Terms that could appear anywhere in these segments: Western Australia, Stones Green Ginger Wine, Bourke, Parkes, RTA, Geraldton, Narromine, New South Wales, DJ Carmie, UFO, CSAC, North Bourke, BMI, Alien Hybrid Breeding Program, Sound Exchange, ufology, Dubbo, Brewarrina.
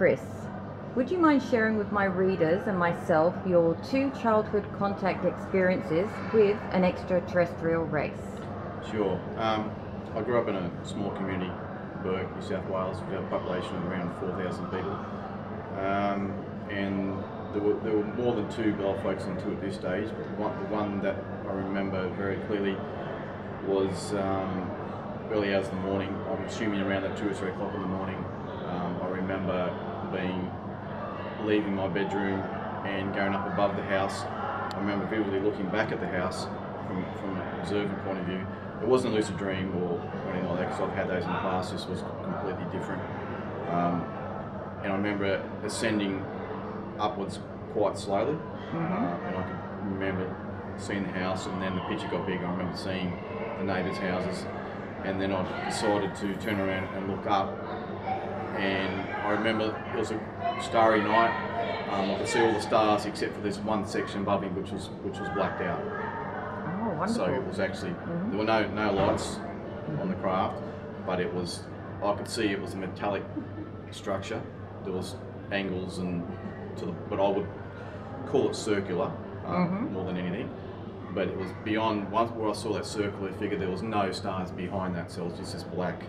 Chris. Would you mind sharing with my readers and myself your two childhood contact experiences with an extraterrestrial race? Sure. I grew up in a small community, Bourke, New South Wales. We have a population of around 4,000 people. And there were more than two Bell folks on two at this stage, but the one that I remember very clearly was early hours of the morning. I'm assuming around at 2 or 3 o'clock in the morning. I remember leaving my bedroom and going up above the house. I remember vividly looking back at the house from an observing point of view. It wasn't a lucid dream or anything like that, because I've had those in the past. This was completely different. And I remember ascending upwards quite slowly. And I could remember seeing the house, and then the picture got bigger. I remember seeing the neighbours' houses, and then I decided to turn around and look up, and I remember it was a starry night. I could see all the stars except for this one section above me, which was blacked out. Oh, wonderful! So it was actually there were no lights on the craft, but it was, I could see it was a metallic structure. There was angles and but I would call it circular more than anything. But it was beyond, once where I saw that circular figure, there was no stars behind that, so it was just this black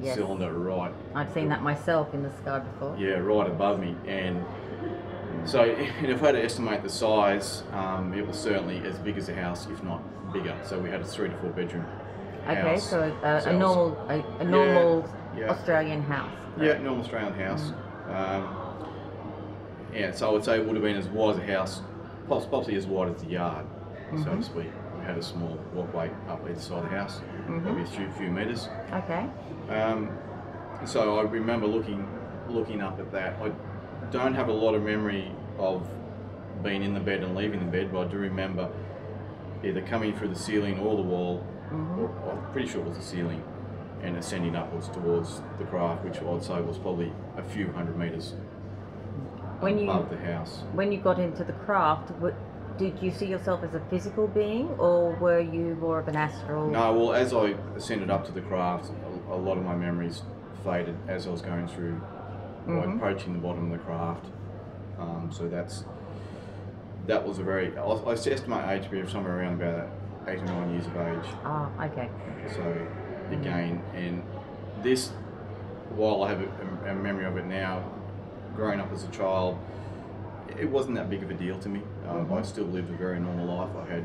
cylinder right. I've seen that myself in the sky before. Yeah, right above me. And so, and if I had to estimate the size, it was certainly as big as a house, if not bigger. So we had a 3 to 4 bedroom house. Okay, so a normal Australian house. Right? Yeah, normal Australian house. Yeah, so I would say it would have been as wide as a house, possibly as wide as the yard. So to speak, we had a small walkway up either side of the house, maybe a few metres. Okay. So I remember looking up at that. I don't have a lot of memory of being in the bed and leaving the bed, but I do remember either coming through the ceiling or the wall, or I'm pretty sure it was the ceiling, and ascending upwards towards the craft, which I'd say was probably a few hundred metres above the house. When you got into the craft, did you see yourself as a physical being, or were you more of an astral? No, well, as I ascended up to the craft, a lot of my memories faded as I was going through, like approaching the bottom of the craft. So that was a very, I estimate my age to be somewhere around about 8 or 9 years of age. Ah, okay. So again, and this, while I have a memory of it now, growing up as a child, it wasn't that big of a deal to me. I still lived a very normal life. I had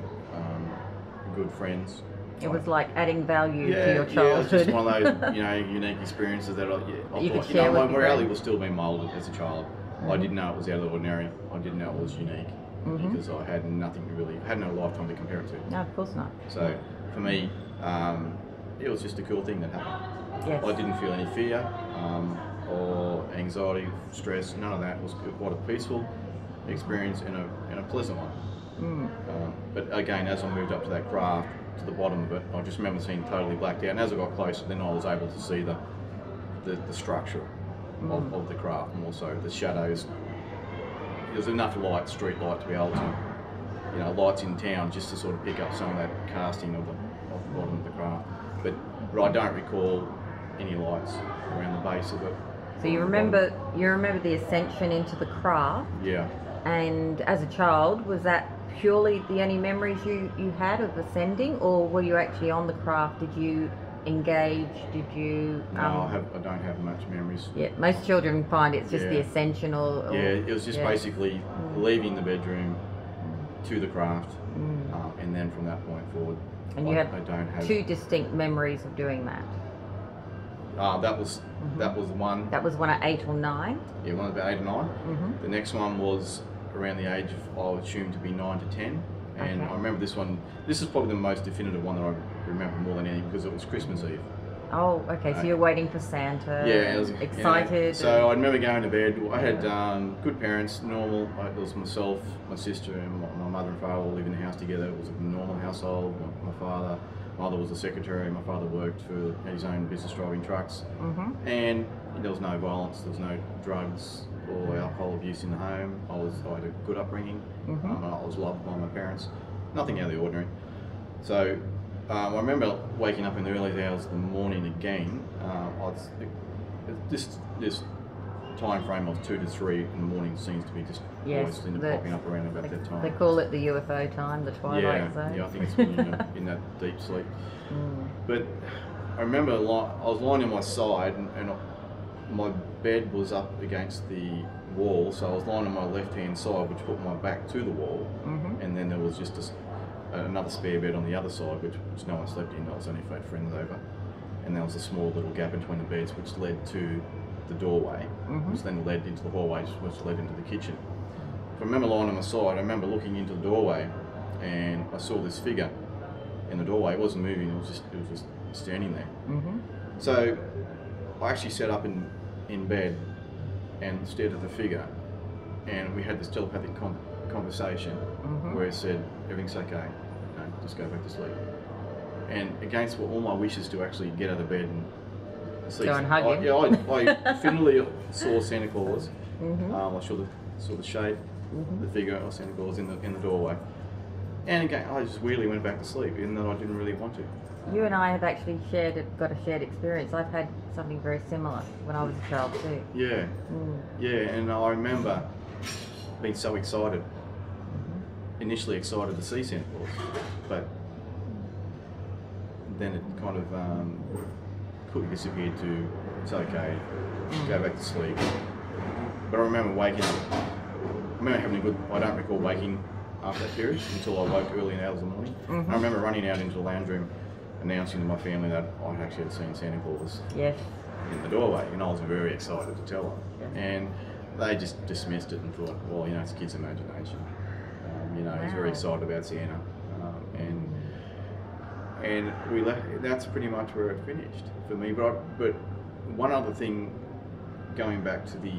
good friends. It was like adding value to your childhood. Yeah, it was just one of those unique experiences that I thought my reality was still being moulded as a child. I didn't know it was out of the ordinary. I didn't know it was unique because I had nothing to really, had no lifetime to compare it to. No, of course not. So for me, it was just a cool thing that happened. Yes. I didn't feel any fear or anxiety, stress, none of that. It was quite a peaceful experience and a pleasant one. But again, as I moved up to that craft, to the bottom of it, I just remember seeing totally blacked out, and as I got closer, then I was able to see the structure of the craft, and also the shadows. There was enough light, street light, to be able to, lights in town, just to sort of pick up some of that casting of the bottom of the craft. But I don't recall any lights around the base of it. So you remember the ascension into the craft. Yeah. And as a child, was that purely the only memories you had of ascending, or were you actually on the craft? Did you engage? Did you? No, I don't have much memories. Yeah, most children find it's just the ascension or it was just basically leaving the bedroom to the craft, and then from that point forward. And I don't have two distinct memories of doing that. That was one. That was one at 8 or 9. Yeah, one about 8 or 9. The next one was around the age of, I would assume to be 9 to 10, and I remember this one. This is probably the most definitive one that I remember more than anything, because it was Christmas Eve. Oh, okay. So you're waiting for Santa. Yeah, I was excited. Yeah. So I remember going to bed. I had good parents, normal. It was myself, my sister, and my mother and father all living in the house together. It was a normal household. My father. My mother was a secretary, my father worked for his own business driving trucks, and there was no violence, there was no drugs or alcohol abuse in the home. I had a good upbringing, I was loved by my parents, nothing out of the ordinary. So I remember waking up in the early hours of the morning again, this time frame of 2 to 3 in the morning seems to be just always popping up around about that time. They call it the UFO time, the twilight zone. Yeah, I think it's in that deep sleep. Mm. But I remember I was lying on my side and my bed was up against the wall, so I was lying on my left-hand side, which put my back to the wall, and then there was just another spare bed on the other side, which no one slept in. I was only if I had friends over. And there was a small little gap between the beds, which led to the doorway, which then led into the hallway, which led into the kitchen. If I remember lying on my side, I remember looking into the doorway, and I saw this figure in the doorway. It wasn't moving; it was just standing there. So I actually sat up in bed and stared at the figure, and we had this telepathic conversation where it said, "Everything's okay, just go back to sleep." And against all my wishes to actually get out of bed and see. Go and hug him. I finally saw Santa Claus. I saw the shape, the figure of Santa Claus in the doorway. And again, I just weirdly went back to sleep, even though I didn't really want to. You and I have actually got a shared experience. I've had something very similar when I was a child too. Yeah. Yeah, and I remember being so excited, initially excited to see Santa Claus, but then it kind of quickly disappeared to it's okay, go back to sleep. But I remember waking up. I remember having a good. I don't recall waking after that period until I woke early in hours of the morning. I remember running out into the lounge room, announcing to my family that I actually had seen Santa Claus in the doorway, and I was very excited to tell them. And they just dismissed it and thought, well, you know, it's a kid's imagination. He's very excited about Santa, and we left. That's pretty much where it finished for me. But one other thing, going back to the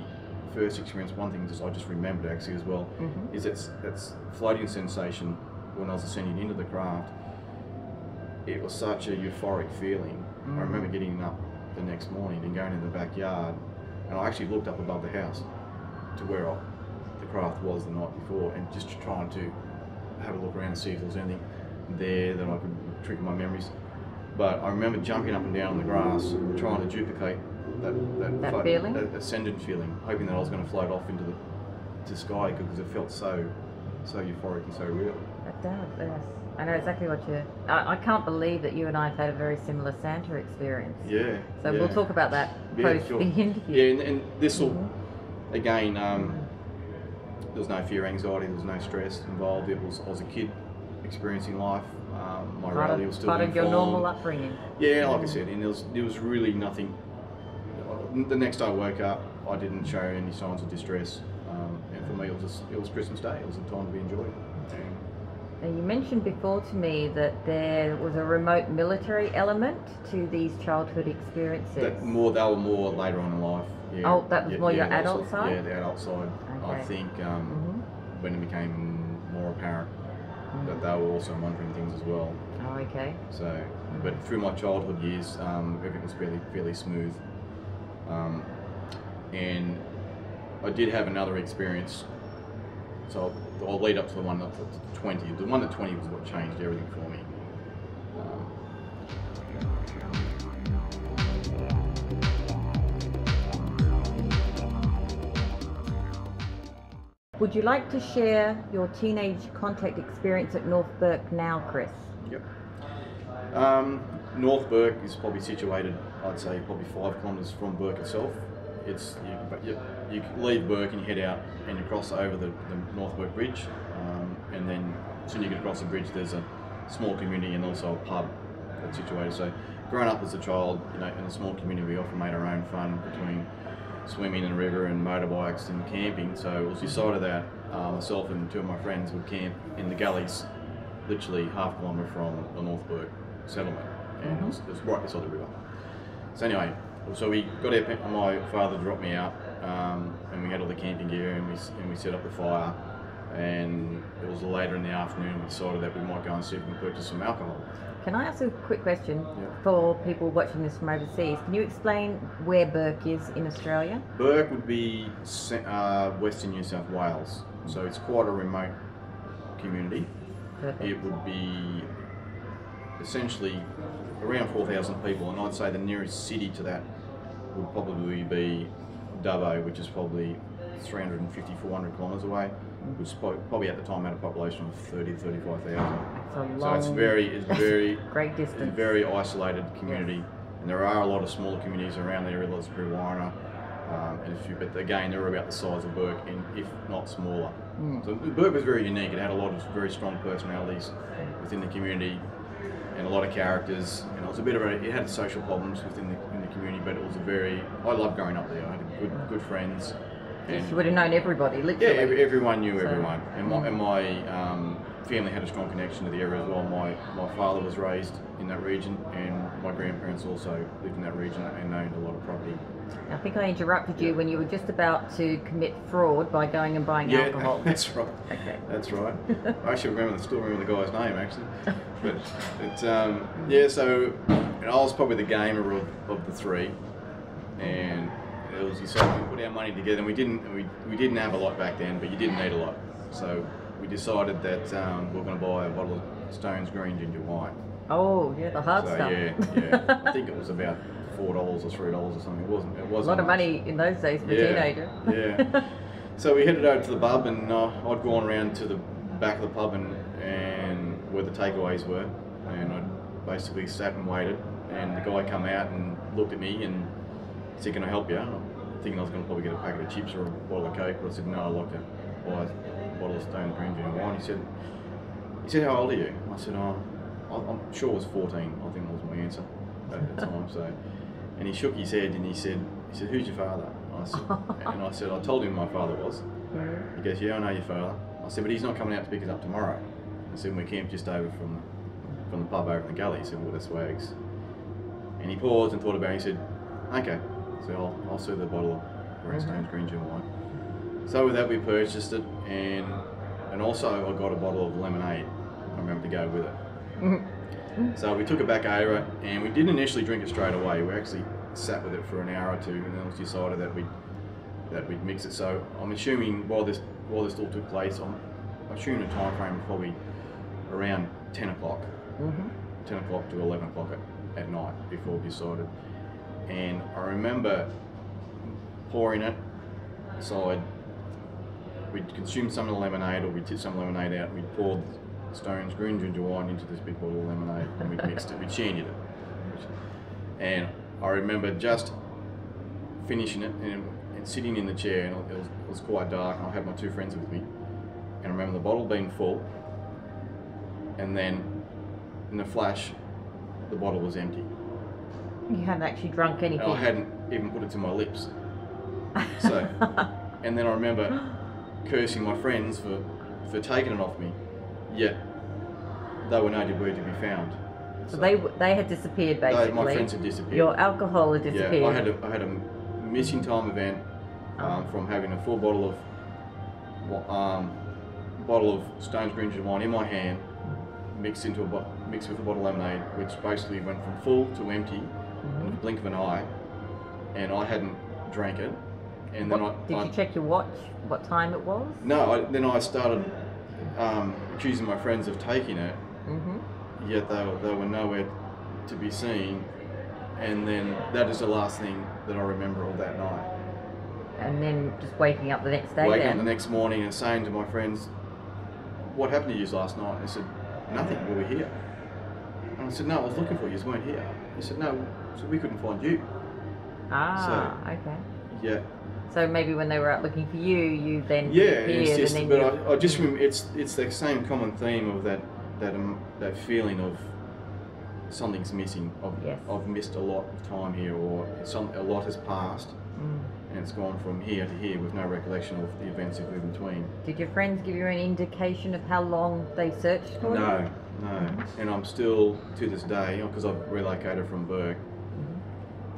first experience, one thing that I just remembered actually as well is that's floating sensation when I was ascending into the craft. It was such a euphoric feeling. I remember getting up the next morning and going in the backyard, and I actually looked up above the house to where the craft was the night before, and just trying to have a look around and see if there was anything there that I could trick my memories. But I remember jumping up and down on the grass, trying to duplicate that feeling? That ascendant feeling, hoping that I was going to float off into the sky, because it felt so euphoric and so real. It does, yes. I know exactly what you... I can't believe that you and I have had a very similar Santa experience. Yeah. So we'll talk about that post the interview. Yeah, and this will, again, there was no fear, anxiety, there was no stress involved. I was a kid experiencing life. My reality was still part of your normal upbringing. Yeah, like I said, and there was really nothing. The next day I woke up, I didn't show any signs of distress, and for me it was Christmas Day. It was a time to be enjoyed. Now you mentioned before to me that there was a remote military element to these childhood experiences. They were more later on in life. Yeah. Oh, that was more your adult side. Yeah, the adult side. Okay. I think when it became more apparent. That they were also wondering things as well. Oh, okay. So, but through my childhood years, everything was fairly smooth. And I did have another experience. So I'll lead up to the one at 20. The one at 20 was what changed everything for me. Would you like to share your teenage contact experience at North Bourke now, Chris? Yep. North Bourke is probably situated, I'd say, probably 5 kilometres from Bourke itself. You leave Bourke and you head out and you cross over the North Bourke Bridge, and then as soon as you get across the bridge, there's a small community and also a pub that's situated. So, growing up as a child, in a small community, we often made our own fun between swimming in the river and motorbikes and camping. So it was decided that myself and 2 of my friends would camp in the gullies, literally ½ kilometre from the North Bourke settlement, and it was right beside the river. So anyway, so we got our, my father dropped me out, and we had all the camping gear and we set up the fire, and it was later in the afternoon we decided that we might go and see if we can purchase some alcohol. Can I ask a quick question for people watching this from overseas? Can you explain where Bourke is in Australia? Bourke would be Western New South Wales, so it's quite a remote community. Perfect. It would be essentially around 4,000 people, and I'd say the nearest city to that would probably be Dubbo, which is probably 350, 400 kilometres away, which probably at the time had a population of 30,000 to 35,000. So it's very great distance. It's a very isolated community, and there are a lot of smaller communities around there, whether it's Brewarrina, and a few, but again, they're about the size of Bourke, and if not smaller. So Bourke was very unique. It had a lot of very strong personalities within the community, and a lot of characters. And it was a bit of it had social problems within the community, but it was a very. I loved going up there. I had good friends. And you would have known everybody, literally. Yeah, everyone knew everyone, and my family had a strong connection to the area as well. My father was raised in that region, and my grandparents also lived in that region and owned a lot of property. I think I interrupted you when you were just about to commit fraud by going and buying alcohol. Yeah, that's right. Okay. That's right. I actually still remember the guy's name, actually. But it, yeah, so I was probably the gamer of the three, and it was we put our money together, and we didn't have a lot back then, but you didn't need a lot. So we decided that we were going to buy a bottle of Stones Green Ginger Wine. Oh, yeah, the hard stuff. Yeah. I think it was about $4 or $3 or something. It wasn't a lot of money in those days for a teenager. Yeah. So we headed over to the pub, and I'd gone around to the back of the pub and where the takeaways were, and I basically sat and waited, and the guy come out and looked at me and said, "Can I help you?" I'm thinking I was going to probably get a packet of chips or a bottle of Coke, but I said, "No, I'd like to buy a bottle of Stones Green Ginger Wine." He said, "How old are you?" I said, "Oh, I'm sure it was 14, I think that was my answer at the time. So, and he shook his head and he said, "Who's your father?" I said, "I told him who my father was." He goes, "Yeah, I know your father." I said, "But he's not coming out to pick us up tomorrow." I said, "We camped just over from the pub over in the gully." He said, "Well, that's Wags." And he paused and thought about it. He said, "Okay, so I'll serve the bottle of Stones Green Ginger Wine." So with that, we purchased it, and also I got a bottle of lemonade, I remember, to go with it. So we took it back over, and we didn't initially drink it straight away. We actually sat with it for an hour or two, and then it was decided that we'd mix it. So I'm assuming while this all took place, I'm assuming the time frame was probably around 10 o'clock, 10 o'clock to 11 o'clock at night before we decided. And I remember pouring it aside. We'd consumed some of the lemonade, or we'd tipped some lemonade out. We'd poured Stones Green Ginger Wine into this big bottle of lemonade, and we mixed it, we shandied it. And I remember just finishing it and sitting in the chair, and it was quite dark, and I had my two friends with me, and I remember the bottle being full, and then in a flash the bottle was empty. You hadn't actually drunk anything. I hadn't even put it to my lips. So, and then I remember cursing my friends for taking it off me. Yeah, they were nowhere to be found. So they had disappeared, basically. My friends had disappeared. Your alcohol had disappeared. Yeah, I had a missing time event from having a full bottle of Stones Green Ginger Wine in my hand, mixed into mixed with a bottle of lemonade, which basically went from full to empty in the blink of an eye, and I hadn't drank it. And then did you check your watch? What time it was? No. Then I started accusing my friends of taking it, yet they were nowhere to be seen, and then that is the last thing that I remember of that night. And then just waking up the next day. Waking up the next morning and saying to my friends, "What happened to you last night?" They said, "Nothing, we were here." And I said, "No, I was looking for you, you weren't here." He said, "No, so we couldn't find you." Ah, so, okay. Yeah. So maybe when they were out looking for you, you then insisted. But I just remember it's the same common theme of that feeling of something's missing. I've missed a lot of time here, or a lot has passed, and it's gone from here to here with no recollection of the events in between. Did your friends give you an indication of how long they searched for? No, no. And I'm still to this day, because I've relocated from Bourke.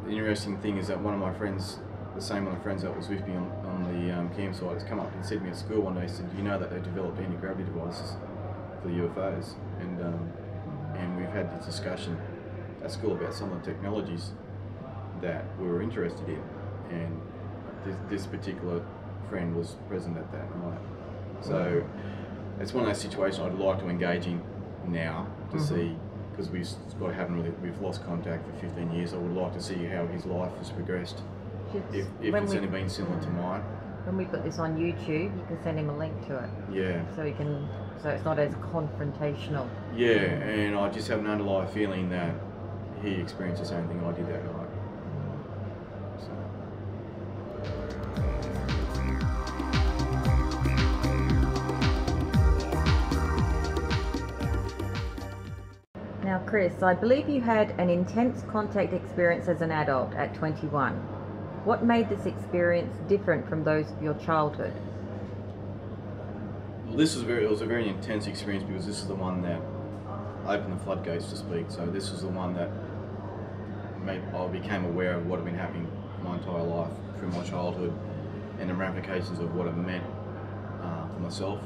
The interesting thing is that one of my friends. The same one of my friends that was with me on the campsite has come up and said to me at school one day, he said, "Do you know that they developed anti-gravity devices for the UFOs?" And we've had this discussion at school about some of the technologies that we were interested in, and this particular friend was present at that night. So it's one of those situations I'd like to engage in now to see, because we've lost contact for 15 years. I would like to see how his life has progressed. if it's been similar to mine. When we put this on YouTube, you can send him a link to it. Yeah. So he can, so it's not as confrontational. Yeah, and I just have an underlying feeling that he experienced the same thing I did that night. Now, Chris, I believe you had an intense contact experience as an adult at 21. What made this experience different from those of your childhood? Well, this was a very intense experience because this is the one that opened the floodgates, to speak. So this was the one that I became aware of what had been happening my entire life through my childhood and the ramifications of what it meant for myself,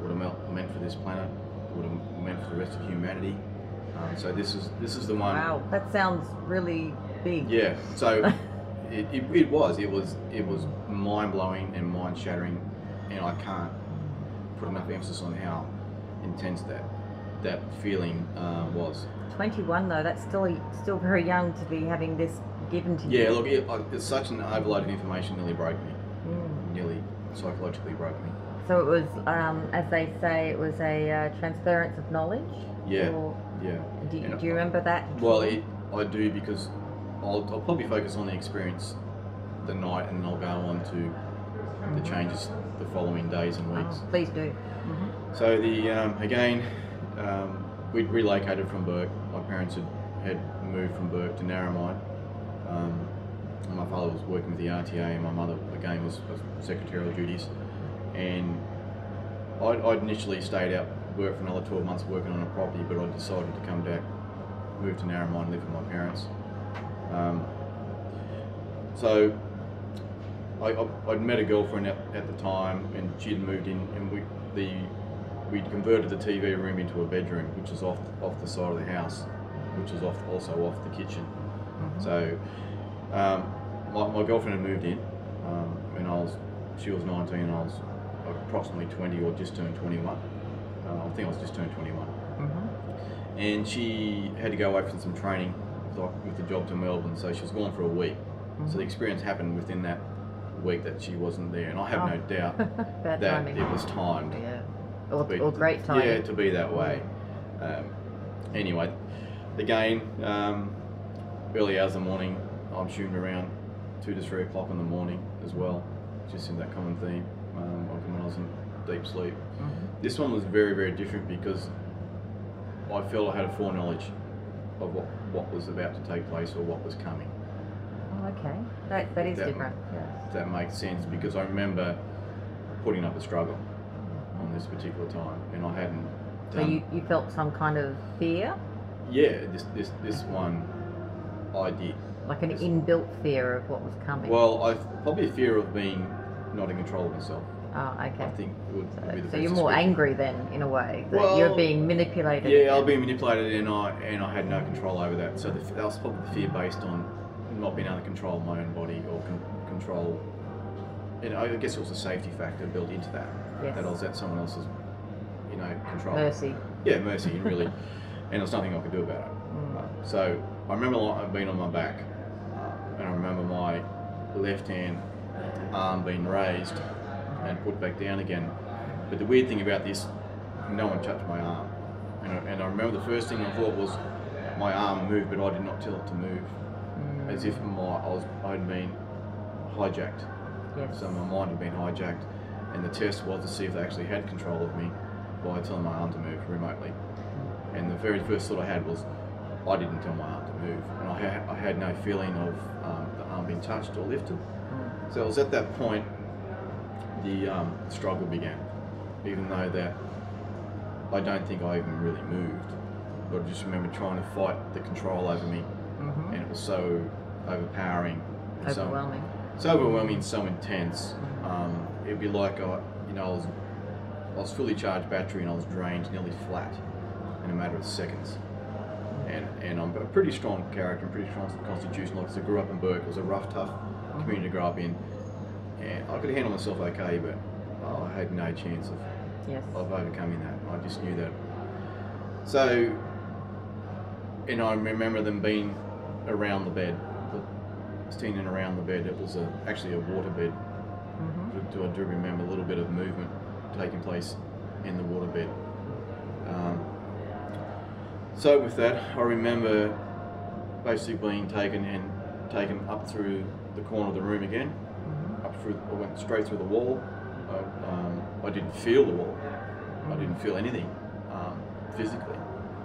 what it meant for this planet, what it meant for the rest of humanity. So this is the one. Wow, that sounds really big. Yeah, so it was mind-blowing and mind-shattering, and I can't put enough emphasis on how intense that feeling was. 21 though, that's still very young to be having this given to you. Yeah, look, it's such an overload of information, nearly broke me. Mm. Nearly psychologically broke me. So it was, as they say, it was a transference of knowledge? Yeah, yeah. Do you remember that? Well, I do, because I'll probably focus on the experience the night, and then I'll go on to the changes the following days and weeks. Oh, please do. Mm-hmm. So the we'd relocated from Bourke. My parents had moved from Bourke to Narromine. My father was working with the RTA, and my mother, again, was secretarial duties. And I'd initially stayed out work for another 12 months working on a property, but I decided to come back, move to Narromine and live with my parents. So I'd met a girlfriend at the time, and she'd moved in, and we'd converted the TV room into a bedroom, which is off the side of the house, which is also off the kitchen. Mm-hmm. So my girlfriend had moved in, and she was 19 and I was approximately 20 or just turned 21. I think I was just turned 21. Mm-hmm. And she had to go away for some training with the job to Melbourne, so she was gone for a week. Mm-hmm. So the experience happened within that week that she wasn't there, and I have no doubt that timing. It was timed. Yeah, or great timing. Yeah, to be that way. Anyway, again, early hours of the morning, I'm shooting around 2 to 3 o'clock in the morning as well, just in that common theme. When I was in deep sleep. Mm-hmm. This one was very, very different because I felt I had a foreknowledge of what was about to take place or what was coming. Oh, okay. That is different. Yes. That makes sense, because I remember putting up a struggle on this particular time, and I hadn't done. So you felt some kind of fear? Yeah, this one I did. Like an inbuilt fear of what was coming? Well, probably a fear of being not in control of myself. Oh, okay. I think it would be the so you're more angry then, in a way, that you're being manipulated. Yeah, I was being manipulated, and I had no control over that. So that was probably the fear based on not being able to control my own body or control. You know, I guess it was a safety factor built into that. Yes. That I was at someone else's, control. Mercy. Yeah, mercy, really. And there was nothing I could do about it. Mm. So I remember being on my back, and I remember my left hand arm being raised and put back down again. But the weird thing about this, no one touched my arm. And I remember the first thing I thought was my arm moved, but I did not tell it to move. Mm. As if I'd been hijacked. Yes. So my mind had been hijacked. And the test was to see if they actually had control of me by telling my arm to move remotely. Mm. And the very first thought I had was, I didn't tell my arm to move. And I had no feeling of the arm being touched or lifted. Mm. So it was at that point the struggle began, even though that I don't think I even really moved, but I just remember trying to fight the control over me. Mm-hmm. And it was so overpowering, overwhelming, so overwhelming, so intense. It'd be like I was fully charged battery and I was drained nearly flat in a matter of seconds. And I'm a pretty strong character and pretty strong constitution, like I grew up in Bourke. It was a rough, tough community to grow up in. And I could handle myself okay, but I had no chance of overcoming that. I just knew that. So, and I remember them being around the bed, just in and around the bed. It was actually a water bed. Mm-hmm. I do remember a little bit of movement taking place in the water bed. So with that, I remember basically being taken up through the corner of the room again. Mm-hmm. I went straight through the wall. I didn't feel the wall. I didn't feel anything physically,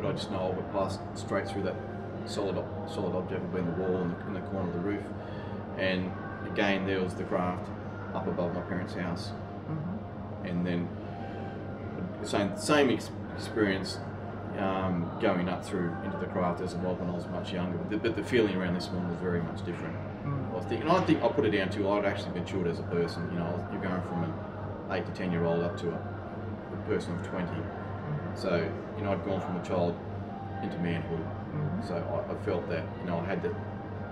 but I just know I would pass straight through that solid object between the wall and the corner of the roof. And again, there was the craft up above my parents' house. Mm-hmm. And then the same experience going up through into the craft as well when I was much younger. But the feeling around this one was very much different. Mm-hmm. I think I'll put it down to I'd actually matured as a person. You know, you're going from an 8 to 10 year old up to a person of 20. Mm-hmm. So, you know, I'd gone from a child into manhood. Mm-hmm. So I felt that, you know, I had the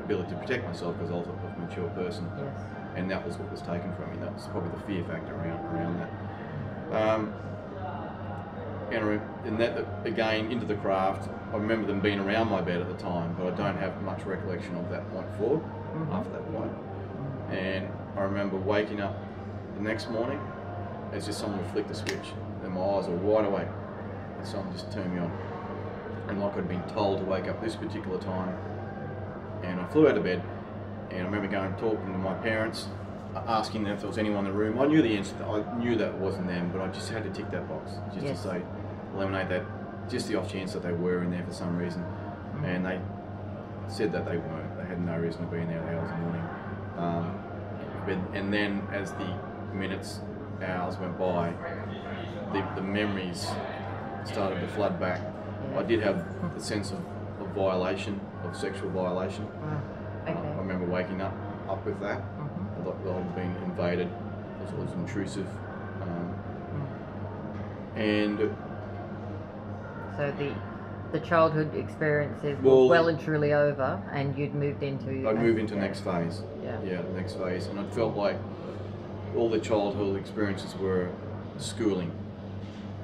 ability to protect myself because I was a mature person. Yes. And that was what was taken from me. That was probably the fear factor around that. And that, again, into the craft, I remember them being around my bed at the time, but I don't have much recollection of that point forward, mm-hmm. after that point. And I remember waking up the next morning, it's just someone flicked a switch, and my eyes were wide awake, and someone just turned me on. And like I'd been told to wake up this particular time, and I flew out of bed, and I remember going and talking to my parents, asking them if there was anyone in the room. I knew the answer, I knew that wasn't them, but I just had to tick that box, just yes. to say, eliminate that, just the off chance that they were in there for some reason. Mm-hmm. And they said that they weren't, they had no reason to be in there at hours in the morning. And then as the minutes, hours went by, the memories started to flood back. I did have the sense of violation, of sexual violation. Okay. I remember waking up with that. Mm-hmm. I was being invaded, it was intrusive. And so the childhood experience is well and truly over, and you'd moved into... I'd move into the next phase. Yeah. Yeah, the next phase. And I felt like all the childhood experiences were schooling.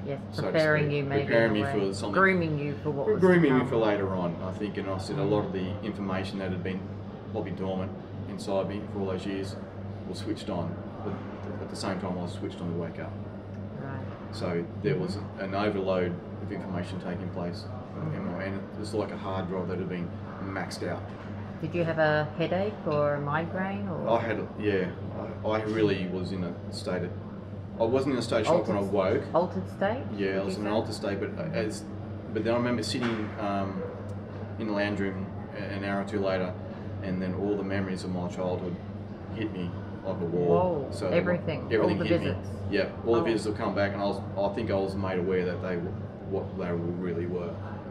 Yes, preparing you maybe. Preparing me for something. Grooming you for what was grooming me for later on, I think. And I said a lot of the information that had been probably dormant inside me for all those years was switched on. But at the same time, I was switched on to wake up. Right. So there was an overload of information taking place. Mm-hmm. And it was like a hard drive that had been maxed out. Did you have a headache or a migraine? Or? I had, yeah. I really was in a state of... I wasn't in a state of shock when I woke. Altered state? Yeah, I was in an altered state, but then I remember sitting in the lounge room an hour or two later, and then all the memories of my childhood hit me like a wall. Whoa, so everything all the hit visits. Me. Yeah, all the visits would come back, and I think I was made aware that they what they really were,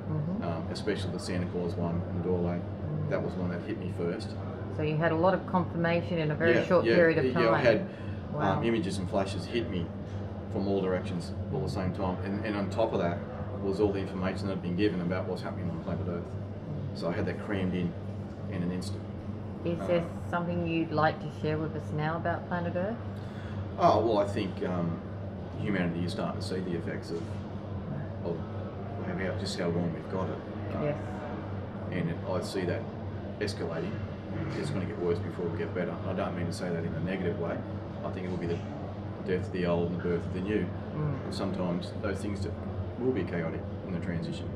mm-hmm. Especially the Santa Claus one in the doorway. That was one that hit me first. So you had a lot of confirmation in a very short period of time. Yeah, I had images and flashes hit me from all directions all the same time. And on top of that was all the information that had been given about what's happening on planet Earth. So I had that crammed in an instant. Is there something you'd like to share with us now about planet Earth? Oh, well, I think humanity is starting to see the effects of just how wrong we've got it. Yes. And I see that escalating. It's going to get worse before we get better. I don't mean to say that in a negative way. I think it will be the death of the old and the birth of the new. Mm. Sometimes those things will be chaotic in the transition.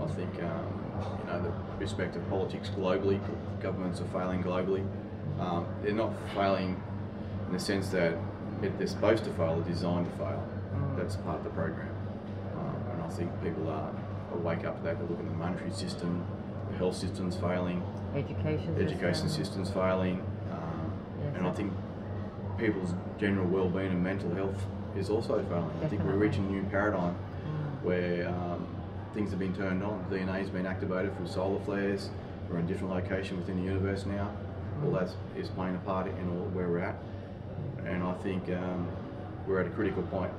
I think you know, the respect of politics globally, governments are failing globally. They're not failing in the sense that if they're supposed to fail, they're designed to fail. That's part of the program. And I think people will wake up to that. They look at the monetary system, the health system's failing, education system's failing, yes, and I think people's general well-being and mental health is also failing. Definitely. I think we're reaching a new paradigm where things have been turned on, DNA has been activated from solar flares, we're in a different location within the universe now, all that is playing a part in all where we're at, and I think we're at a critical point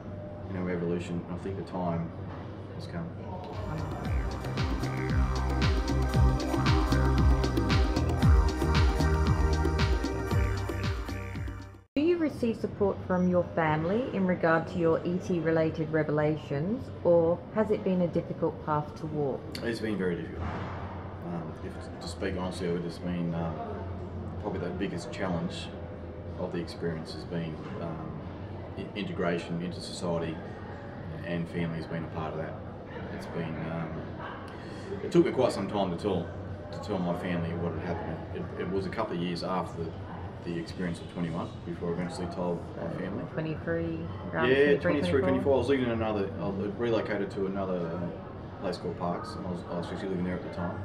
in our evolution, and I think the time has come. Receive support from your family in regard to your ET-related revelations, or has it been a difficult path to walk? It's been very difficult. To speak honestly, it has been probably the biggest challenge of the experience has been integration into society, and family has been a part of that. It's been, it took me quite some time to tell my family what had happened. It was a couple of years after the experience of 21 before I eventually told my family. 23, around 23, 24. I was living in another, I relocated to another place called Parkes, and I was actually living there at the time.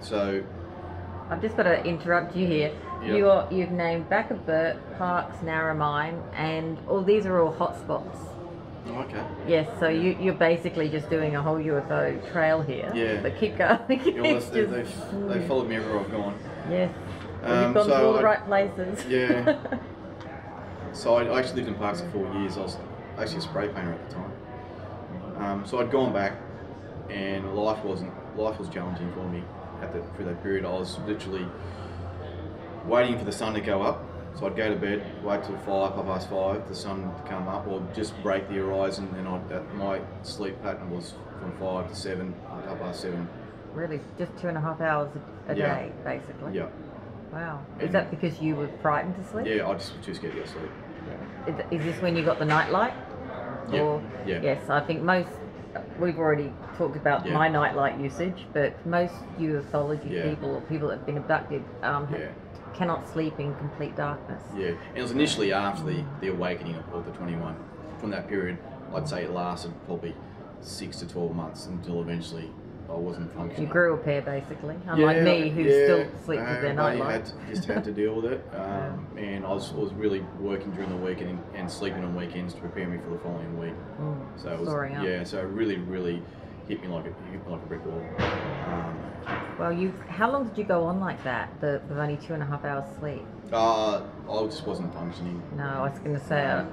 So I've just got to interrupt you here. Yep. You've named Back of Bourke, Parkes, Narromine, and all these are all hotspots. Oh, okay. Yes, so yeah. You're basically just doing a whole UFO trail here. Yeah. But keep going. Yeah, well, they followed me everywhere I've gone. Yes. Well, you've gone to all the right places. Yeah. So I actually lived in Parkes for 4 years. I was actually a spray painter at the time. So I'd gone back, and life was challenging for me through that period. I was literally waiting for the sun to go up. So I'd go to bed, wait till 5, half past 5, the sun to come up, or just break the horizon. And my sleep pattern was from 5 to 7, half past 7. Really, just 2.5 hours a day, basically. Yeah. Wow. Is that because you were frightened to sleep? Yeah, I just was too scared to go to sleep. Yeah. Is this when you got the night light? Or, yeah. Yes, I think most. We've already talked about my nightlight usage, but most ufology people or people that have been abducted cannot sleep in complete darkness. Yeah, and it was initially after the awakening of the 21. From that period, I'd say it lasted probably 6 to 12 months until eventually I wasn't functioning. You grew a pair, basically, unlike me, who still sleeps with their nightlight. Just had to deal with it, and I was really working during the weekend and sleeping on weekends to prepare me for the following week. So it was, so it really hit me like a brick wall. Well, how long did you go on like that? With only 2.5 hours sleep. I just wasn't functioning. No, I was going to say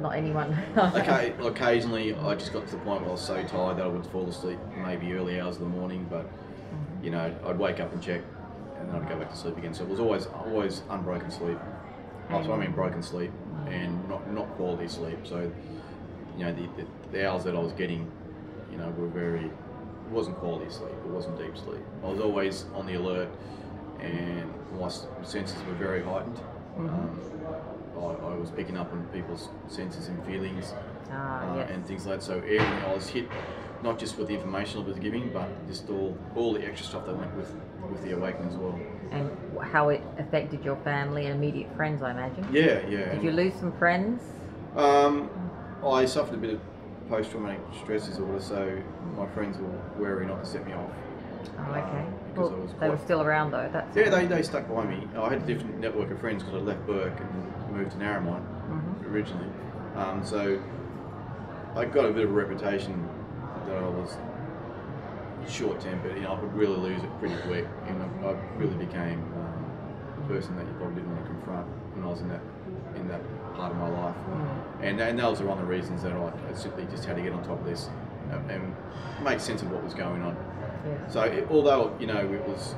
not anyone. Okay, occasionally I just got to the point where I was so tired that I would fall asleep maybe early hours of the morning, but you know, I'd wake up and check, and then I'd go back to sleep again. So it was always unbroken sleep. So I mean broken sleep and not quality sleep. So you know, the hours that I was getting, you know, were very. It wasn't quality sleep, it wasn't deep sleep. I was always on the alert, and my senses were very heightened. I was picking up on people's senses and feelings and things like that. So everything, I was hit, not just with the information I was giving, but just all the extra stuff that went with the awakening as well. And how it affected your family and immediate friends, I imagine? Yeah, yeah. Did you lose some friends? I suffered a bit of post-traumatic stress disorder, so my friends were wary not to set me off. Oh, okay. Well, they were still around though. That's they stuck by me. I had a different network of friends because I left Bourke and moved to Narromine originally. So I got a bit of a reputation that I was short-tempered. You know, I could really lose it pretty quick, and I really became a person that you probably didn't want to confront when I was in that part of my life. And those are one of the reasons that I simply just had to get on top of this and make sense of what was going on. Yeah. So although, you know, it was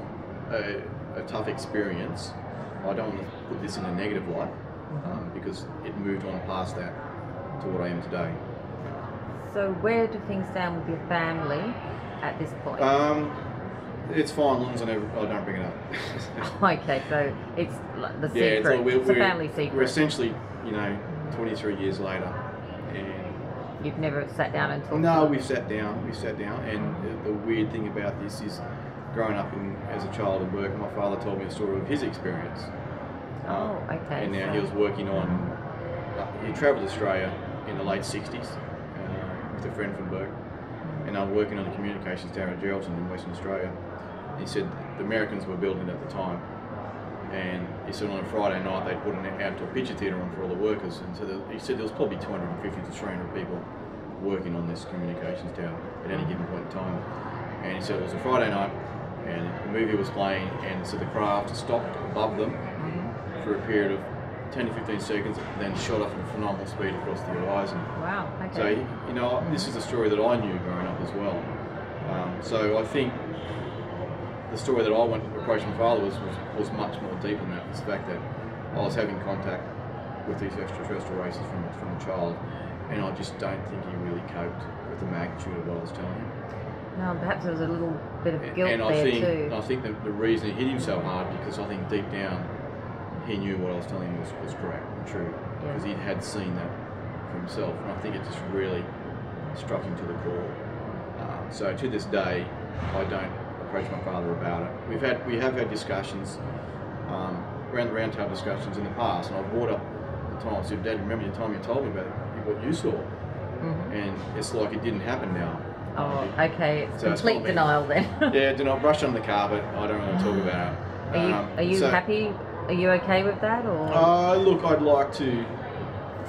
a tough experience, I don't want to put this in a negative light because it moved on past that to what I am today. So where do things stand with your family at this point? It's fine, as long as I don't bring it up. Okay, so it's the secret, it's a family secret. We're essentially, you know, 23 years later, and you've never sat down and talked. No, we've sat down, and the weird thing about this is, growing up as a child in Bourke, my father told me a story of his experience. Oh, okay. And now he was working on. He travelled Australia in the late '60s with a friend from Bourke, and I was working on the communications tower at Geraldton in Western Australia. He said the Americans were building it at the time, and he said on a Friday night they'd put an outdoor picture theatre on for all the workers, and so he said there was probably 250 to 300 people working on this communications tower at any given point in time. And he said it was a Friday night, and the movie was playing, and so the craft stopped above them for a period of 10 to 15 seconds, and then shot off at a phenomenal speed across the horizon. Wow, okay. So, you know, this is a story that I knew growing up as well. So I think the story that I went to approach my father was much more deep than that. It's the fact that I was having contact with these extraterrestrial races from a child, and I just don't think he really coped with the magnitude of what I was telling him. No, and perhaps there was a little bit of guilt there too. And I think that the reason it hit him so hard, because I think deep down he knew what I was telling him was correct and true, because he had seen that for himself, and I think it just really struck him to the core. So to this day, I don't approach my father about it. We have had discussions, around the round table discussions in the past, and I've brought up the time. So, Dad, remember the time you told me about what you saw, and it's like it didn't happen now. Oh, okay. It's complete denial then. Yeah, do not brush under the carpet. I don't want to talk about it. Are you happy? Are you okay with that? Or look, I'd like to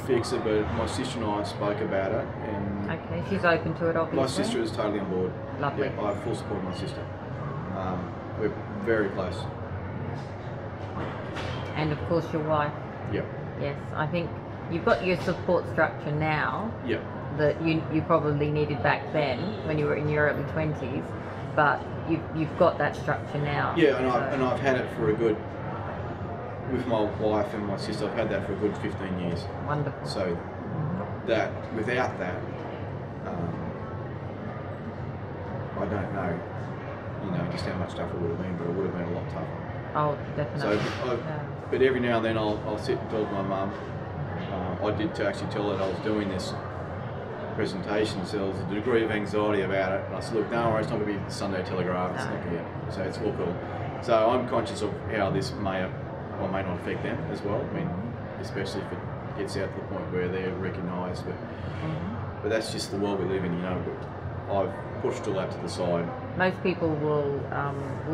fix it, but my sister and I spoke about it, and okay, she's open to it. Obviously, my sister is totally on board. Lovely. Yeah, I have full support of my sister. We're very close. And of course, your wife. Yep. Yes, I think you've got your support structure now. Yep. That you probably needed back then when you were in your early 20s, but you've got that structure now. Yeah, and so. I've had it for a good, with my wife and my sister, I've had that for a good 15 years. Wonderful. So that, without that, I don't know, just how much tougher it would have been, but it would have been a lot tougher. Oh, definitely. So, but every now and then I'll sit and talk to my mum. I did actually tell her that I was doing this presentation, so there was a degree of anxiety about it, and I said, look, no worries, it's not going to be the Sunday Telegraph, it's not going to be, so it's all cool. So I'm conscious of how this may or may not affect them as well, I mean, especially if it gets out to the point where they're recognised, but that's just the world we live in, I've pushed all that to the side. Most people will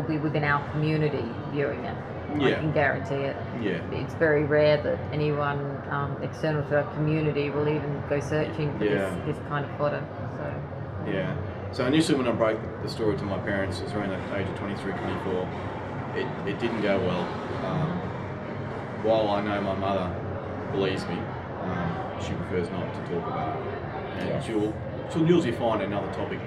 be within our community viewing it. Yeah. I can guarantee it. Yeah. It's very rare that anyone external to our community will even go searching for this kind of fodder. So. Yeah. So initially when I broke the story to my parents, it was around the age of 23, 24, it didn't go well. While I know my mother believes me, she prefers not to talk about it. And she'll usually find another topic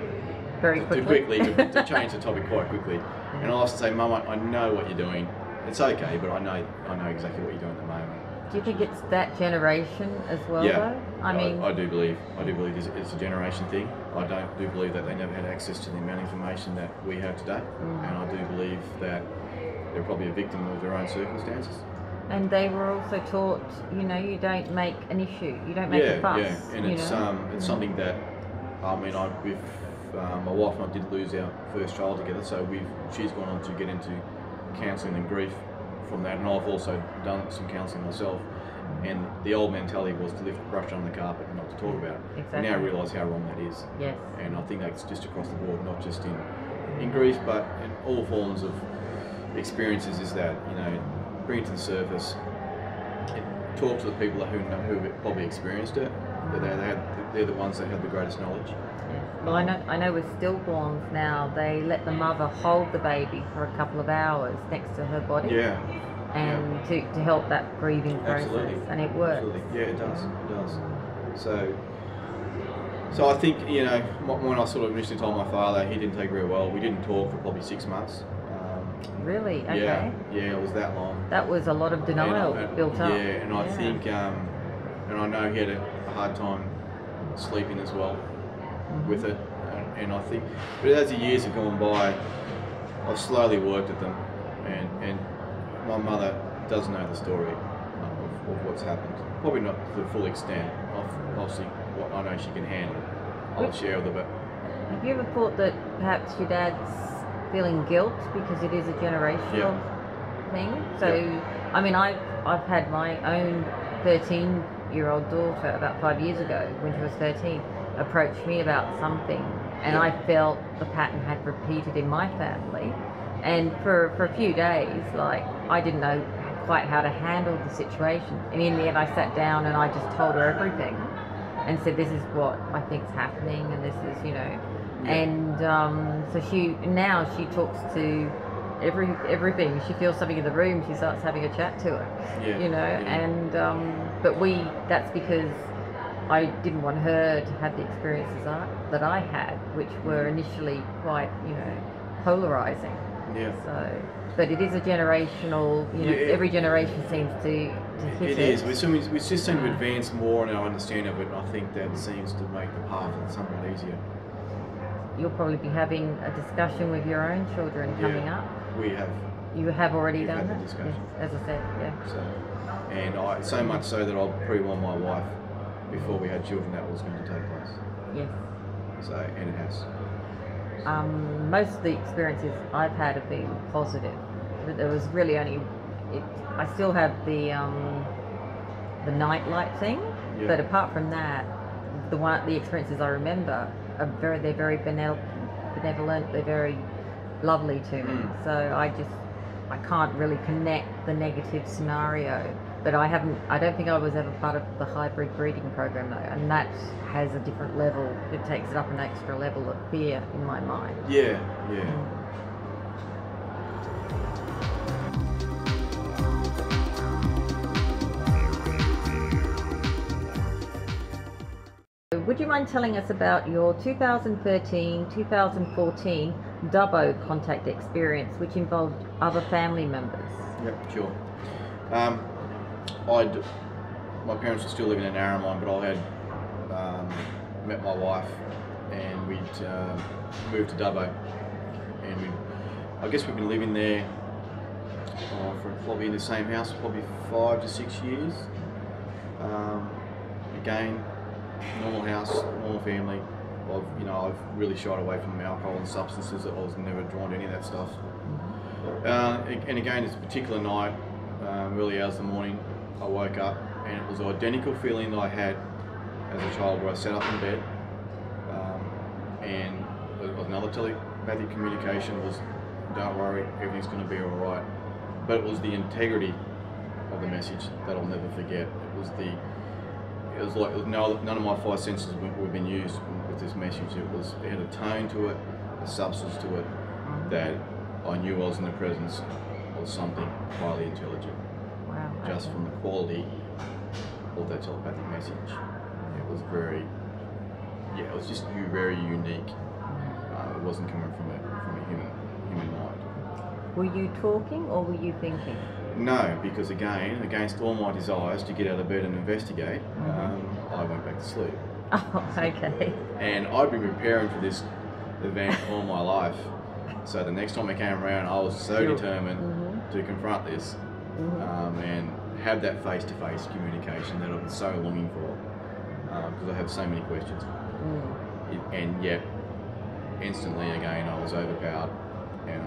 very quickly to change the topic quite quickly. Yeah. And I'll often say, Mum, I know what you're doing. It's okay, but I know exactly what you're doing at the moment. Do you think it's that generation as well, though? I do believe it's a generation thing. I do believe that they never had access to the amount of information that we have today, and I do believe that they're probably a victim of their own circumstances. And they were also taught, you don't make an issue, you don't make a fuss. Yeah, and it's something that, my wife and I did lose our first child together, so she's gone on to get into counselling and grief from that, and I've also done some counselling myself, and the old mentality was to lift the brush under the carpet and not to talk about it. Exactly. Now I realise how wrong that is. Yes. And I think that's just across the board, not just in grief, but in all forms of experiences, is that, bring it to the surface, talk to the people who probably experienced it, but they're the ones that have the greatest knowledge. Well, I know with stillborns now, they let the mother hold the baby for a couple of hours next to her body, to help that grieving process. Absolutely. And it works. Absolutely. Yeah, it does. So I think, when I sort of initially told my father, he didn't take very well. We didn't talk for probably 6 months. Really? Okay. Yeah, it was that long. That was a lot of denial built up. Yeah, and I think, and I know he had a hard time sleeping as well. With it, and I think, but as the years have gone by, I've slowly worked at them, and my mother does know the story of what's happened. Probably not to the full extent. Obviously, what I know she can handle, I'll share with her. But have you ever thought that perhaps your dad's feeling guilt because it is a generational thing? So, I've had my own 13-year-old daughter about 5 years ago when she was 13. Approached me about something, and I felt the pattern had repeated in my family, and for a few days, I didn't know quite how to handle the situation, and in the end I sat down and I just told her everything and said, this is what I think's happening, and this is and so now she talks to everything. She feels something in the room, she starts having a chat to it, and that's because I didn't want her to have the experiences that I had, which were initially quite, polarising. Yeah. So, but it is a generational, every generation seems to hit it. It is. We just seem to advance more in our understanding of it, and I think that seems to make the path somewhat easier. you'll probably be having a discussion with your own children coming up. We have. You have already done that? Discussion. Yes, as I said, yeah. So, and I, so much so that I'll pre-warn my wife before we had children that was going to take place. Yes. So, and it has. Most of the experiences I've had have been positive, but there was really only, I still have the nightlight thing, but apart from that, the experiences I remember are they're very benevolent, they're very lovely to me. So I can't really connect the negative scenario. But I don't think I was ever part of the hybrid breeding program though, and that has a different level. It takes it up an extra level of fear in my mind. Yeah, yeah. Would you mind telling us about your 2013-2014 Dubbo contact experience, which involved other family members? Yep, sure. My parents were still living in Narromine, but I had met my wife and we'd moved to Dubbo, and I guess we've been living there for probably in the same house probably 5 to 6 years. Again, normal house, normal family. I've really shied away from alcohol and substances. I was never drawn to any of that stuff. And again, this particular night, early hours of the morning, I woke up and it was the identical feeling that I had as a child, where I sat up in bed and there was another telepathic communication was, don't worry, everything's going to be alright. But it was the integrity of the message that I'll never forget. It was none of my 5 senses would have been used with this message. It had a tone to it, a substance to it, that I knew I was in the presence of something highly intelligent. Wow. Just from the quality of that telepathic message. It was very, it was just very unique. It wasn't coming from a human mind. Were you talking or were you thinking? No, because again, against all my desires to get out of bed and investigate, I went back to sleep. Oh, okay. And I'd been preparing for this event all my life. So the next time I came around, I was so determined to confront this and have that face-to-face communication that I've been so longing for, because I have so many questions. And yet, instantly again, I was overpowered, and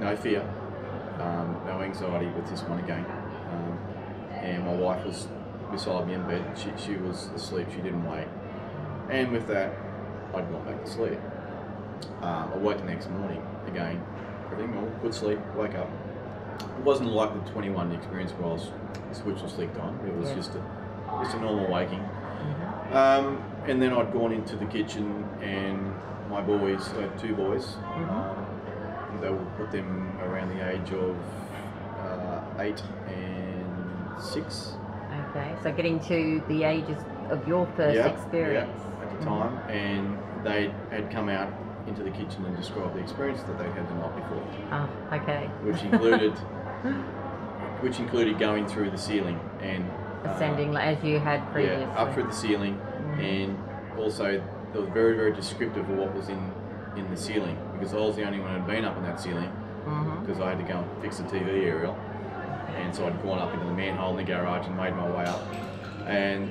no fear, no anxiety with this one again. And my wife was beside me in bed. She was asleep. She didn't wake. And with that, I'd gone back to sleep. I woke the next morning again. Everything normal, good sleep, wake up. It wasn't like the 21 experience where I was switched or slept on. It was just a normal waking. And then I'd gone into the kitchen and my boys, I had 2 boys, they would put them around the age of 8 and 6. Okay, so getting to the ages of your first experience. Yeah, at the time. And they had come out into the kitchen and described the experience that they'd had the night before. Oh, okay. Which included, going through the ceiling and ascending as you had previously. Yeah, up through the ceiling, and also they were very, very descriptive of what was in the ceiling, because I was the only one who'd been up in that ceiling, because I had to go and fix the TV aerial, and so I'd gone up into the manhole in the garage and made my way up, and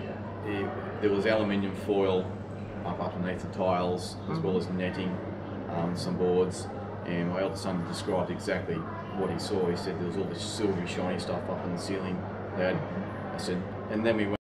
there was aluminium foil up underneath the tiles, as well as netting, some boards, and my elder son described exactly what he saw. He said there was all this silvery shiny stuff up on the ceiling, Dad. I said, and then we went